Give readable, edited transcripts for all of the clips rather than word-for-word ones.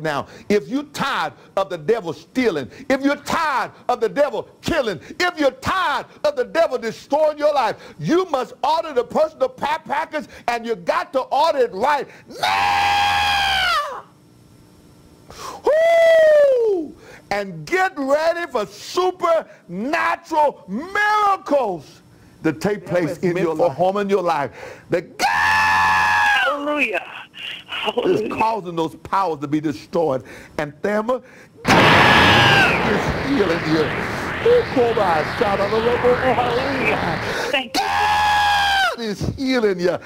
Now, if you're tired of the devil stealing, if you're tired of the devil killing, if you're tired of the devil destroying your life, you must order the personal prayer package, and you got to order it right now. Woo! And get ready for supernatural miracles to take place in your home and your life. Hallelujah. It's causing those powers to be destroyed. And Thelma, God is healing you. Thank you. God is healing you.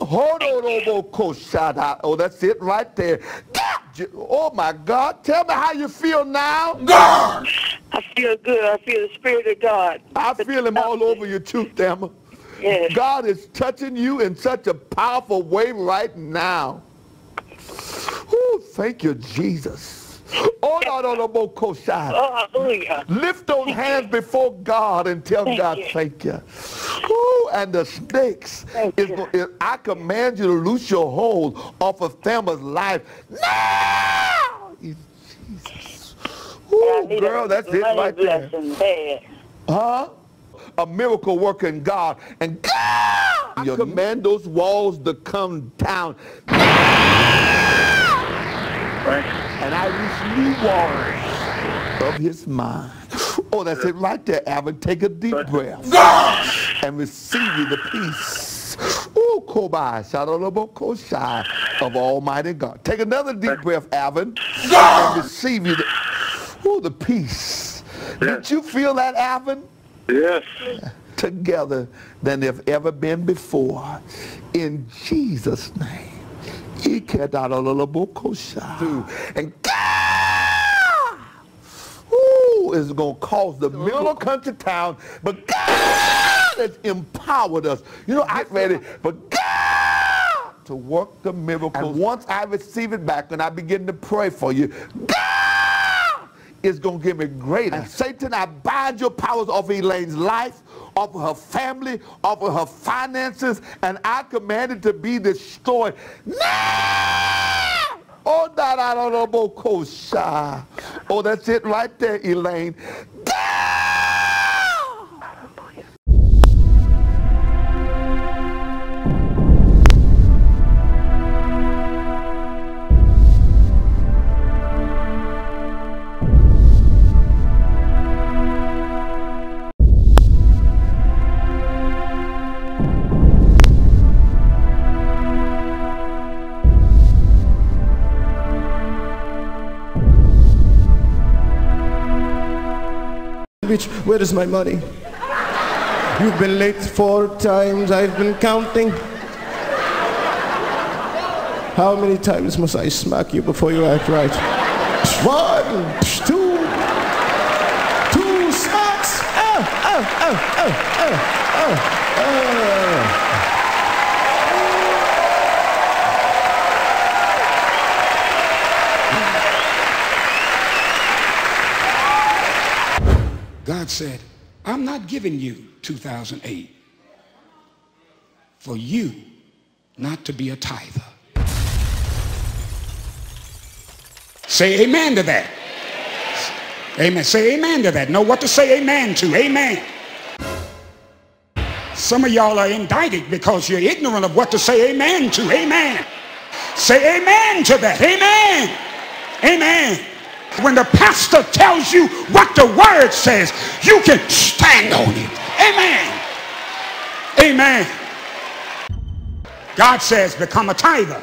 Oh, that's it right there. Oh, my God. Tell me how you feel now. God. I feel good. I feel the Spirit of God. I feel Him all over you, too, Thelma. Yes. God is touching you in such a powerful way right now. Ooh, thank you, Jesus. Oh, hallelujah. Lift those hands before God and tell God, thank you. Ooh, and the snakes, I command you to loose your hold off of Thelma's life now. Jesus. Ooh, girl, that's it right there. Huh? A miracle worker in God, and God, I command those walls to come down. And I reach new walls of His mind. Oh, that's it right there, Alvin. Take a deep breath and receive the peace. Oh, Kobai, Shadolobokosai of Almighty God. Take another deep breath, Alvin, and receive the peace. Did you feel that, Alvin? Yes. Together than they've ever been before. In Jesus' name. And God is going to cause the middle country town, but God has empowered us. You know, I read it, but God to work the miracles. And once I receive it back and I begin to pray for you, God is going to give me greater. And Satan, I bind your powers off Elaine's life, off her family, off her finances, and I command it to be destroyed. No! Oh, that's it right there, Elaine. Where is my money? You've been late 4 times. I've been counting. How many times must I smack you before you act right? 1, 2, 2 smacks. God said, I'm not giving you 2008 for you not to be a tither. Say amen to that. Amen. Say amen to that. Know what to say amen to. Amen. Some of y'all are indicted because you're ignorant of what to say amen to. Amen. Say amen to that. Amen. Amen. When the pastor tells you what the word says, you can stand on it. Amen. Amen. God says become a tither.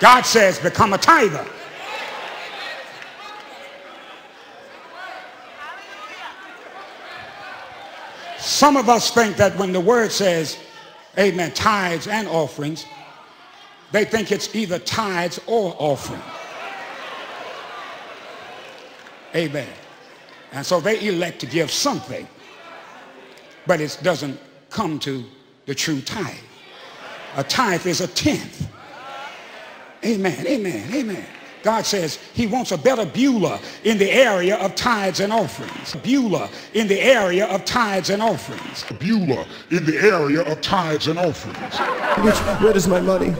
God says become a tither. Some of us think that when the word says, amen, tithes and offerings, they think it's either tithes or offering. Amen. And so they elect to give something, but it doesn't come to the true tithe. A tithe is a 10th. Amen, amen, amen. God says He wants a better Beulah in the area of tithes and offerings. Beulah in the area of tithes and offerings. Beulah in the area of tithes and offerings. Where is my money?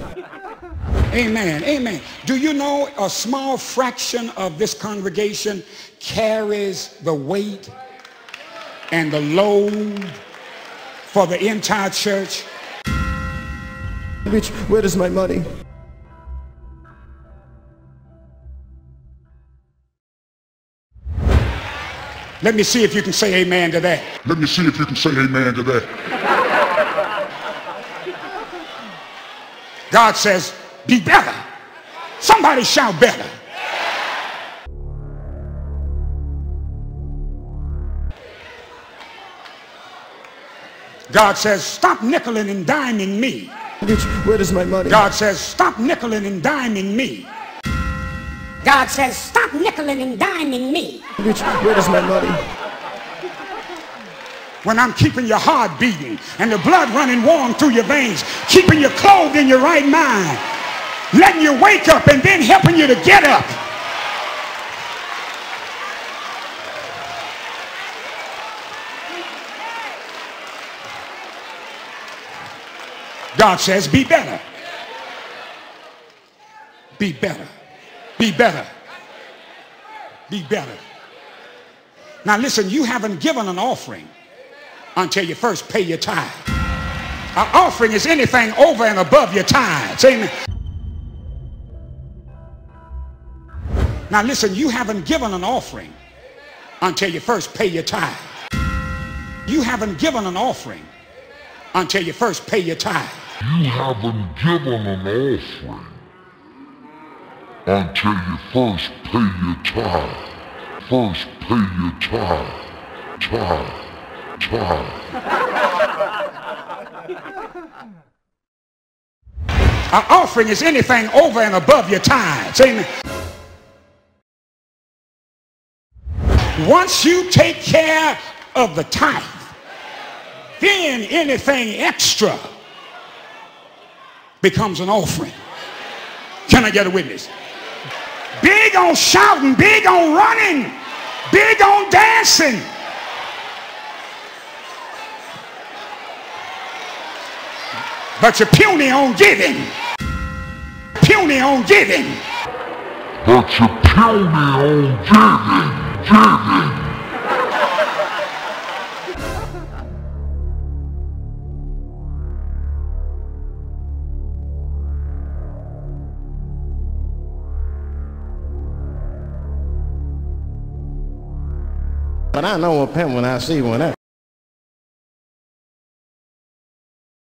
Amen. Amen. Do you know a small fraction of this congregation carries the weight and the load for the entire church? Bitch, where is my money? Let me see if you can say amen to that. Let me see if you can say amen to that. God says, be better. Somebody shout better. God says, stop nickeling and diming me. Bitch, where is my money? God says, stop nickeling and diming me. God says, stop nickeling and diming me. Bitch, where is my money? When I'm keeping your heart beating and the blood running warm through your veins, keeping you clothed in your right mind, letting you wake up and then helping you to get up. God says, be better. Be better. Be better. Be better. Now listen, you haven't given an offering until you first pay your tithe. An offering is anything over and above your tithes. Amen. Now listen, you haven't given an offering until you first pay your tithe. You haven't given an offering until you first pay your tithe. You haven't given an offering until you first pay your tithe. First pay your tithe. An offering is anything over and above your tithes. Amen. Once you take care of the tithe, then anything extra becomes an offering. Can I get a witness? Big on shouting, big on running, big on dancing. But you're puny on giving. Puny on giving. But you're puny on giving. But I know a pimp when I see one.